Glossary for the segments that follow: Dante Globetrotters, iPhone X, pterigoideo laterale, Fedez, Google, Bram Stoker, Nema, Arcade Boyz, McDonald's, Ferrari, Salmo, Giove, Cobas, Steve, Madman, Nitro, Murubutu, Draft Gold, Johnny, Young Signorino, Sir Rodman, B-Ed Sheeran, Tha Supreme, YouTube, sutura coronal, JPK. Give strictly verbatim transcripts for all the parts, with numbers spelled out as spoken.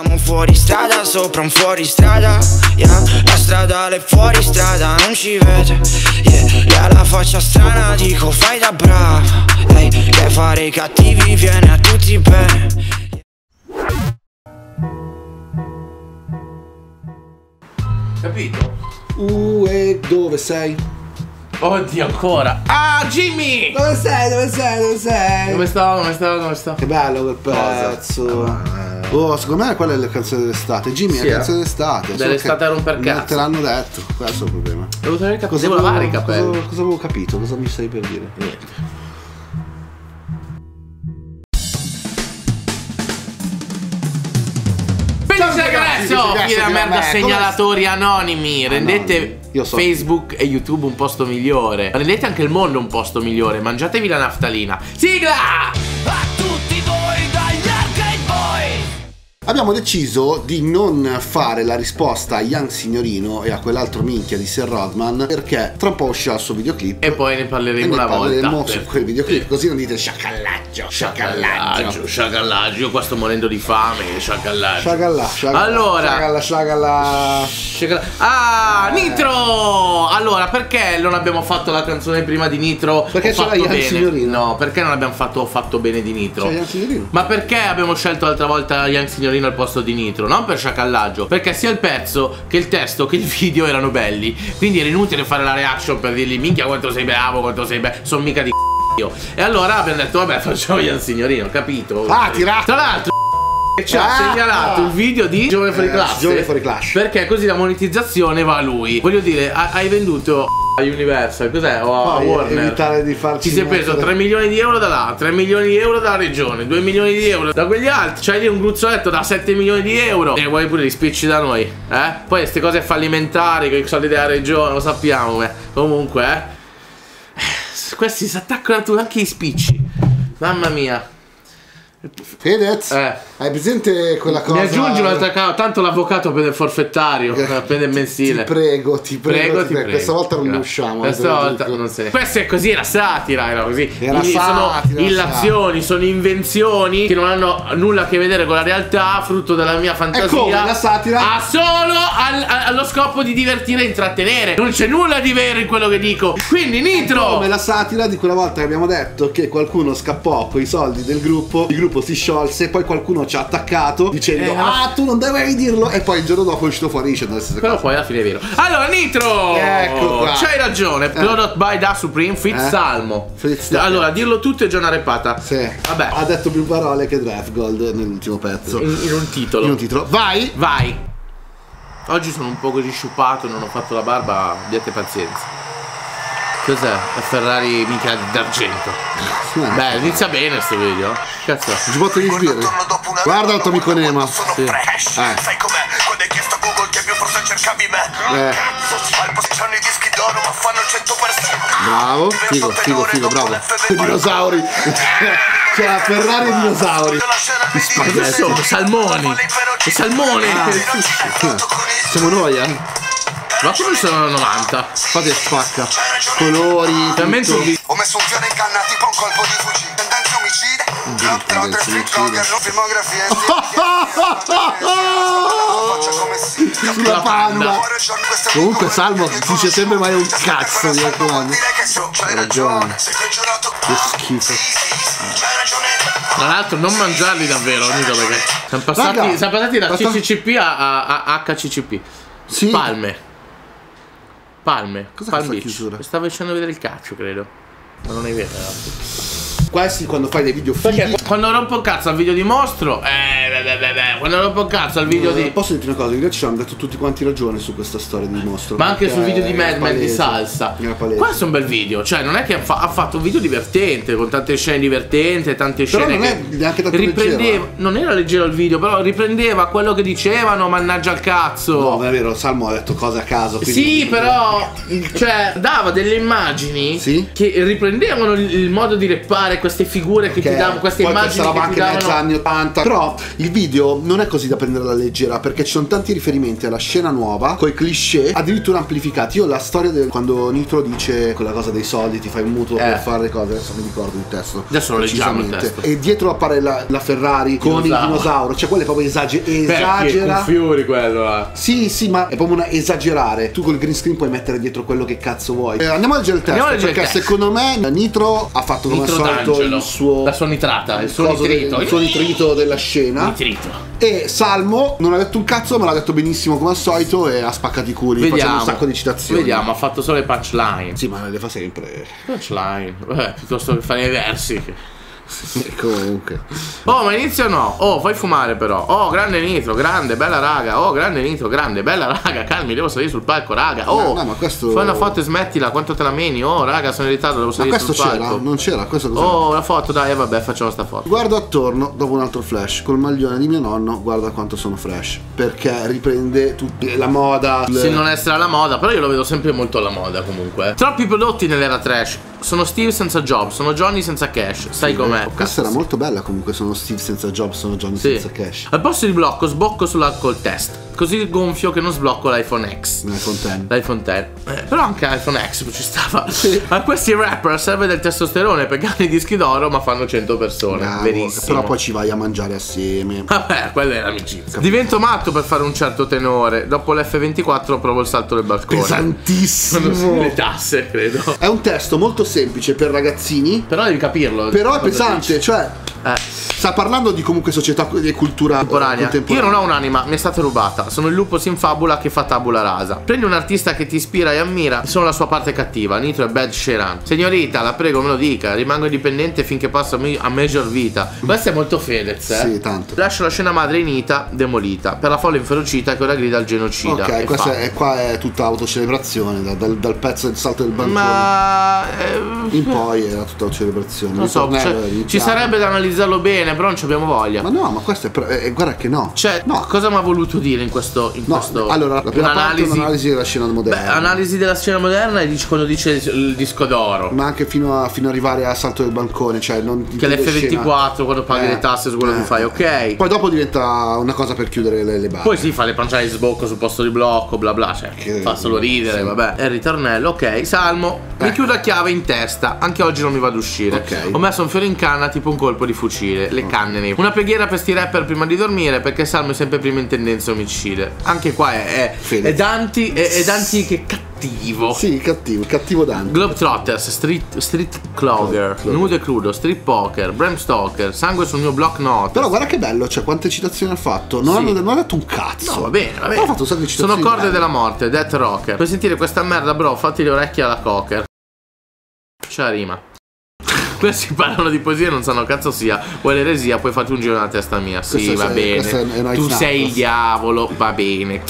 Siamo un fuoristrada sopra un fuoristrada, yeah. La stradale fuoristrada non ci vede, yeah. E alla faccia strana dico fai da brava, hey, che fare i cattivi viene a tutti bene. Capito? Uh, e dove sei? Oddio, ancora! Ah, Jimmy! Dove sei? Dove sei? Dove sei? Dove sta? Dove sta? Dove sta? Che bello quel pezzo! Ah, oh, secondo me quella è la canzone dell'estate. Jimmy, sì, è la canzone dell'estate. Dell'estate era un per cazzo. Non te l'hanno detto, questo è il problema. Devo, cosa Devo avevo, lavare i capelli. Cosa, cosa avevo capito? Cosa mi stai per dire? Niente. Benissimo, ragazzi! Oggi la merda, segnalatori anonimi. Rendete... Io so. Facebook e YouTube un posto migliore. Rendete anche il mondo un posto migliore. Mangiatevi la naftalina. Sigla! A tutti voi dagli Arcade Boy! Abbiamo deciso di non fare la risposta a Young Signorino e a quell'altro minchia di Sir Rodman, perché tra un po' uscirà il suo videoclip e poi ne parleremo una volta. E ne parleremo su quel videoclip, sì. Così non dite sciacallaggio, sciacallaggio, sciacallaggio. Io qua sto morendo di fame, sciacallaggio. Sciacalla, sciacalla, allora, sciacalla, sciacalla, sciacalla. Ah, eh. Nitro! Allora, perché non abbiamo fatto la canzone prima di Nitro? Perché c'era Young bene. Signorino. No, perché non abbiamo fatto fatto bene di Nitro? Ma perché abbiamo scelto l'altra volta Young Signorino al posto di Nitro? Non per sciacallaggio, perché sia il pezzo che il testo che il video erano belli, quindi era inutile fare la reaction per dirgli minchia quanto sei bravo, quanto sei bello, sono mica di c***o. E allora abbiamo detto vabbè, facciamo Young Signorino, capito? Ah, tirato. Tra l'altro ci ha ah, segnalato ah, un video di Giove fuori classe, classe perché così la monetizzazione va a lui. Voglio dire, hai venduto a Universal, cos'è? O a Warner, evitare di farci. Ci si è preso tre milioni di euro da là, tre milioni di euro dalla regione, due milioni di euro da quegli altri. C'hai lì un gruzzoletto da sette milioni di euro e vuoi pure gli spicci da noi, eh? Poi queste cose fallimentari con i soldi della regione, lo sappiamo, eh? Comunque, eh, questi si attaccano a tu anche gli spicci. Mamma mia. Fedez, eh. hai presente quella cosa? Mi aggiungi un'altra cosa, tanto l'avvocato prende il forfettario, prende il mensile. Ti prego, ti prego, prego, ti prego, prego. Questa volta non ne usciamo. Questa volta non se ne. Questa è così, era satira, era così. Era satira, sono illazioni, sono invenzioni che non hanno nulla a che vedere con la realtà, frutto della mia fantasia. Come la satira ha solo al, a, allo scopo di divertire e intrattenere. Non c'è nulla di vero in quello che dico. Quindi Nitro, come la satira di quella volta che abbiamo detto che qualcuno scappò con i soldi del gruppo, il gruppo si sciolse, poi qualcuno ci ha attaccato dicendo eh, ah, tu non dovevi dirlo, e poi il giorno dopo è uscito fuori dicendo la stessa però cosa. Poi alla fine è vero. Allora Nitro, ecco qua, c'hai ragione. Prodotto eh. by Tha Supreme fit eh. Salmo. Allora dirlo tutto è già una repata. Sì. Vabbè, ha detto più parole che Draft Gold nell'ultimo pezzo in, in un titolo. In un titolo. Vai. Vai. Oggi sono un po' così sciupato, non ho fatto la barba, abbiate pazienza. Cos'è? La Ferrari mica d'argento. Sì, beh, inizia bene sto video. Cazzo, ci botto gli spiriti. Guarda il tuo amico Nema. Sì. Eh. Sai com'è? Quando hai chiesto a Google che mio forse cercavi me. Eh. Al posizione di dischi d'oro ma fanno cento per cento. Bravo. Figo, figo, figo, bravo. I dinosauri. Cioè la Ferrari e i dinosauri. Che sono? Salmoni. I salmoni. Ah. Siamo noi, eh? Ma come sono novanta? Fate spacca. Colori, veramente. Ho messo un fiore in canna tipo un colpo di fucile. Tendenze omicide. Drop, tre street cover, filmografia. Sulla panda. Comunque Salmo dice sempre mai un cazzo di raccomando. C'hai ragione. Che schifo. Tra l'altro non mangiarli davvero, Nito, perché siamo passati, siamo passati da C C C P a, a, a H C C P. Sì. Palme. Palme, cosa Palm Beach? Chiusura? Stavo facendo vedere il caccio, credo. Ma non è vero, quasi quando fai dei video fighi. Perché quando rompo il cazzo al video di mostro, eh, beh, beh, beh, beh. Quando rompo il cazzo al video no, di. Posso dirti una cosa? In realtà ci hanno detto tutti quanti ragione su questa storia di mostro. Ma anche sul video di Madman di salsa. Questo è un bel video, cioè non è che ha, fa ha fatto un video divertente, con tante scene divertenti, tante però scene. Non che è riprendeva. Leggero, eh. Non era leggero il video, però riprendeva quello che dicevano, mannaggia il cazzo. No, è vero, Salmo ha detto cose a caso. Sì, però, cioè, dava delle immagini sì? che riprendevano il modo di rappare. Queste figure okay. che ti davano, queste Poi immagini che ti davano anni ottanta. Però il video video non è così da prendere alla leggera, perché ci sono tanti riferimenti alla scena nuova coi cliché addirittura amplificati. Io la storia del quando Nitro dice quella cosa dei soldi, ti fai un mutuo eh. per fare le cose, adesso mi ricordo il testo, adesso lo leggiamo il testo, e dietro appare la, la Ferrari con il dinosauro, cioè quello è proprio esager esagera, fiori quello eh. sì sì, ma è proprio una esagerare. Tu col green screen puoi mettere dietro quello che cazzo vuoi. eh, andiamo a leggere il testo, perché il testo. secondo me Nitro ha fatto come al solito il suo, la sua nitrata, il suo nitrito del, il suo nitrito della scena, nitrito. E Salmo non ha detto un cazzo, ma l'ha detto benissimo come al solito e ha spaccato i culi, vediamo, facendo un sacco di citazioni. Vediamo, ha fatto solo le punchline. Sì, ma le fa sempre punchline, eh, piuttosto che fare i versi. Comunque, oh, ma inizio no. Oh, fai fumare però. Oh, grande Nitro, grande, bella raga. Oh, grande Nitro, grande, bella raga. Calmi, devo salire sul palco, raga. Oh, no, no, ma questo... fai una foto e smettila, quanto te la meni. Oh, raga, sono in ritardo, devo salire sul palco. Ma questo c'era? Non c'era? Questo cos'era? Oh, una foto, dai, eh, vabbè, facciamo sta foto. Guardo attorno, dopo un altro flash, col maglione di mio nonno, guarda quanto sono fresh. Perché riprende tutte la moda. Le... Se non essere alla moda, però io lo vedo sempre molto alla moda comunque. Troppi prodotti nell'era trash. Sono Steve senza job, sono Johnny senza cash. Sai com'è? Oh, questa era molto bella comunque, sono Steve senza job, sono Johnny sì. senza cash. Al posto di blocco sbocco sull'alcol test, così gonfio che non sblocco l'iPhone X. L'iPhone dieci L'iPhone dieci, eh, però anche l'iPhone X ci stava sì. A questi rapper serve del testosterone, pegano i dischi d'oro ma fanno cento persone. Bravo, verissimo. Però poi ci vai a mangiare assieme. Vabbè, quella è l'amicizia. Divento matto per fare un certo tenore. Dopo l'F ventiquattro provo il salto del balcone. Pesantissimo. Le tasse, credo. È un testo molto semplice per ragazzini, però devi capirlo. Però è pesante, dici. Cioè eh. sta parlando di comunque società e cultura contemporanea. Io non ho un'anima, mi è stata rubata. Sono il lupo sin fabula che fa tabula rasa. Prendi un artista che ti ispira e ammira, sono la sua parte cattiva. Nitro e B-Ed Sheeran. Signorita, la prego, me lo dica. Rimango indipendente finché passo a major vita. Questa è molto Fedez, eh? Sì, tanto. Lascio la scena madre inita, demolita, per la folla inferocita che ora grida al genocida. Ok, questa è, qua è tutta autocelebrazione. Da, dal, dal pezzo del salto del balcone ma... in poi era tutta autocelebrazione. Non so, cioè, ci sarebbe da analizzare. Bene, però non ci abbiamo voglia. Ma no, ma questo è eh, guarda che no. Cioè, no. cosa mi ha voluto dire in questo, in no, questo... Allora, la prima parte è un'analisi della scena moderna. Beh, analisi della scena moderna e dice quando dice il disco d'oro. Ma anche fino a fino arrivare al salto del balcone, cioè non che l'F ventiquattro scena... quando paghi eh, le tasse su quello eh, che fai, ok. Poi dopo diventa una cosa per chiudere le, le barre. Poi si fa le panciali di sbocco sul posto di blocco, bla bla, cioè che... fa solo ridere, sì. vabbè. E il ritornello, ok, Salmo, eh. mi chiudo a chiave in testa, anche oggi non mi vado ad uscire. Okay. Ho messo un fiore in canna, tipo un colpo di fucile, le canne nei... Una preghiera per sti rapper prima di dormire, perché Salmo è sempre prima in tendenza omicide. Anche qua è, è, è Dante, è, è Dante che cattivo. Sì, cattivo, cattivo Dante. Globetrotters, Street, street Clogger, oh, Nudo e Crudo, Street Poker, Bram Stoker, Sangue sul mio block note. Però guarda che bello, cioè quante citazioni ha fatto. Non, sì. hanno, non ha detto un cazzo. No, va bene, va bene. Fatto sono citazioni corde belle. Della morte, Death Rocker. Per sentire questa merda bro, fatti le orecchie alla Cocker. C'è la rima. Questi parlano di poesia e non sanno cazzo sia. Vuoi l'eresia, poi fate un giro nella testa mia. Sì, questo va sei, bene. Tu sei il diavolo, va bene.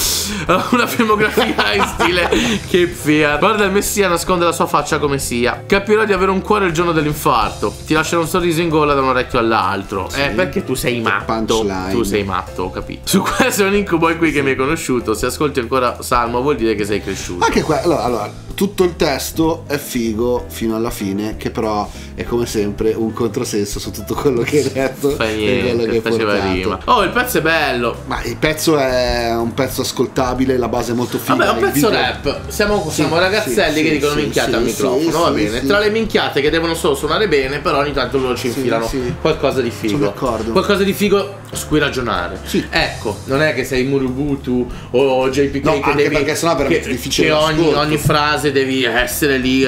Una filmografia in stile che fia. Guarda il messia, nasconde la sua faccia come sia. Capirò di avere un cuore il giorno dell'infarto. Ti lascerò un sorriso in gola da un orecchio all'altro. Sì. Eh, perché tu sei matto. Tu sei matto, ho capito. Su questo è un incubo qui che mi hai conosciuto. Se ascolti ancora Salmo vuol dire che sei cresciuto. Anche qua, allora, allora. Tutto il testo è figo fino alla fine, che però è come sempre un controsenso su tutto quello che hai detto. Fai niente, che faceva rima. Oh, il pezzo è bello. Ma il pezzo è un pezzo ascoltabile, la base è molto figa. Vabbè, un pezzo video... rap. Siamo, sì, siamo ragazzelli sì, che sì, dicono sì, minchiate sì, al microfono, sì, va bene. Sì. Tra le minchiate che devono solo suonare bene, però ogni tanto loro ci infilano sì, sì. qualcosa di figo. Sono d'accordo. Qualcosa di figo su cui ragionare. Sì. Ecco, non è che sei Murubutu o J P K no, che anche devi, perché sennò è veramente che, difficile. Che ogni, ogni frase devi essere lì,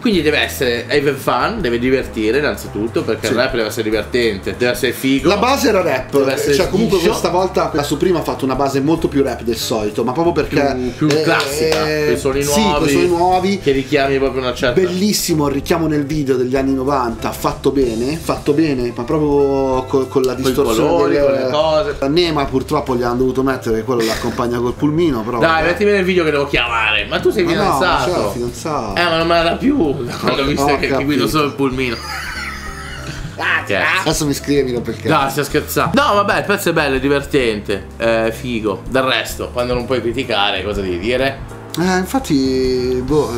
quindi deve essere have fun, deve divertire innanzitutto, perché sì. il rap deve essere divertente, deve essere figo. La base era rap, cioè comunque figo. Questa volta la Supreme ha fatto una base molto più rap del solito, ma proprio perché più, più eh, classica, eh, con suoni nuovi, sì, nuovi che richiami proprio una certa. Bellissimo il richiamo nel video degli anni novanta, fatto bene, fatto bene, ma proprio con, con la distorsione colori, delle, con le cose. Nema purtroppo gli hanno dovuto mettere quello l'accompagna col pulmino, però dai, vabbè. Mettimi nel video che devo chiamare, ma tu sei ma fidanzato. No, Cioè, fidanzato. Eh, ma non me la dà più da quando ho visto no, che capito. Ti guido solo il pulmino. Ah, yes. Adesso mi scrivilo perché. No, stai scherzando. No, vabbè, il pezzo è bello, è divertente. È figo. Del resto, quando non puoi criticare, cosa devi dire? Eh, infatti, boh.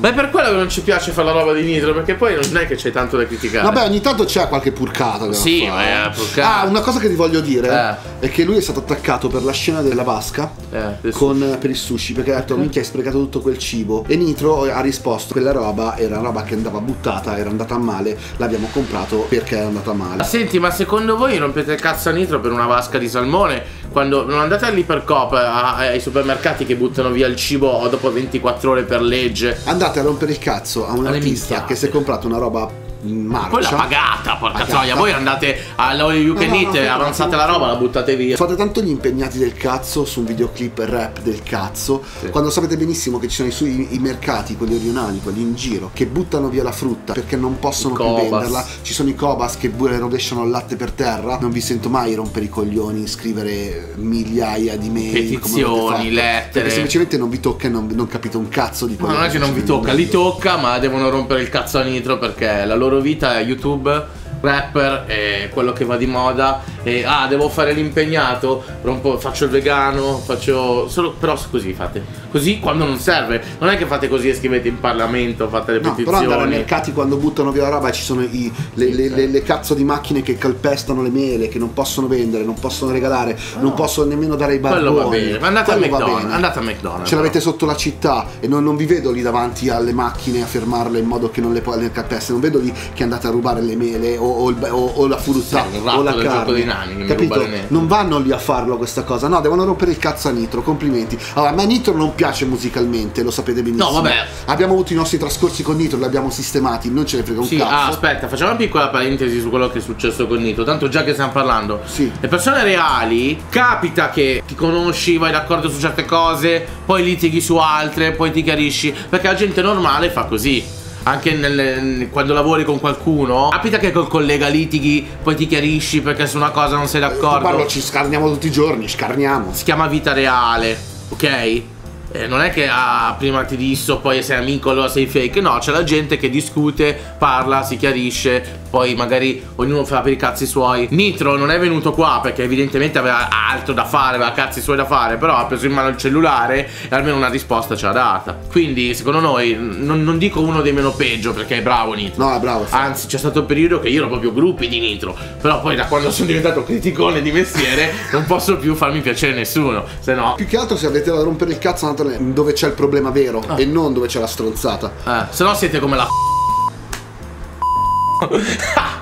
Ma è per quello che non ci piace fare la roba di Nitro, perché poi non è che c'è tanto da criticare. Vabbè, ogni tanto c'è qualche purcata. Sì, ma è una purcata. Ah, una cosa che ti voglio dire eh. è che lui è stato attaccato per la scena della vasca eh, con, per il sushi, perché ha detto okay. minchia, hai sprecato tutto quel cibo. E Nitro ha risposto: quella roba era roba che andava buttata, era andata male, l'abbiamo comprato perché era andata male. Senti, ma secondo voi rompete il cazzo a Nitro per una vasca di salmone? Quando non andate all'Ipercoop, ai supermercati che buttano via il cibo dopo ventiquattro ore per legge, andate a rompere il cazzo a un artista che si è comprato una roba in marcia, poi l'ha pagata, porca troia. Voi andate all'All You Can Eat, avanzate la roba, la buttate via. Fate tanto gli impegnati del cazzo su un videoclip rap del cazzo, sì. quando sapete benissimo che ci sono i, sui, i mercati, quelli rionali, quelli in giro, che buttano via la frutta perché non possono più venderla. Ci sono i Cobas che pure rovesciano il latte per terra. Non vi sento mai rompere i coglioni, scrivere migliaia di mail, petizioni, lettere, perché semplicemente non vi tocca e non, non capite un cazzo di quello. Ma non è che non vi tocca, li tocca, ma devono rompere il cazzo a Nitro perché la loro vita è YouTube, rapper, è quello che va di moda. E ah, devo fare l'impegnato, rompo, faccio il vegano, faccio solo, però così fate, così quando non serve. Non è che fate così e scrivete in Parlamento, fate le no, petizioni. Però andare ai mercati quando buttano via la roba, ci sono i, le, le, le, le cazzo di macchine che calpestano le mele, che non possono vendere, non possono regalare, no. non possono nemmeno dare ai barboni. Quello va bene, ma andate, a McDonald's, andate a McDonald's, ce l'avete sotto la città e non, non vi vedo lì davanti alle macchine a fermarle in modo che non le, le calpeste. Non vedo lì che andate a rubare le mele o O, il, o, o la frutta, sì, o la carne, nani, capito? Non vanno lì a farlo questa cosa, no, devono rompere il cazzo a Nitro. Complimenti. Allora, a me Nitro non piace musicalmente, lo sapete benissimo. No, vabbè, abbiamo avuto i nostri trascorsi con Nitro, li abbiamo sistemati, non ce ne frega un sì, cazzo. Ah, aspetta, facciamo una piccola parentesi su quello che è successo con Nitro, tanto già che stiamo parlando. Sì. Le persone reali, capita che ti conosci, vai d'accordo su certe cose, poi litighi su altre, poi ti chiarisci, perché la gente normale fa così. Anche nel, quando lavori con qualcuno, capita che col collega litighi, poi ti chiarisci perché su una cosa non sei d'accordo. Parlo, ci scarniamo tutti i giorni, scarniamo. Si chiama vita reale, ok? Eh, non è che ah, prima ti disso, poi sei amico, allora sei fake. No, c'è la gente che discute, parla, si chiarisce, poi magari ognuno fa per i cazzi suoi. Nitro non è venuto qua perché evidentemente aveva altro da fare, aveva cazzi suoi da fare, però ha preso in mano il cellulare e almeno una risposta ce l'ha data. Quindi secondo noi, non, non dico uno dei meno peggio perché è bravo Nitro. No, è bravo sì. Anzi, c'è stato un periodo che io ero proprio gruppi di Nitro, però poi da quando sono diventato criticone di mestiere non posso più farmi piacere nessuno. Se no, più che altro se avete da rompere il cazzo dove c'è il problema vero ah. e non dove c'è la stronzata. Eh, se no siete come la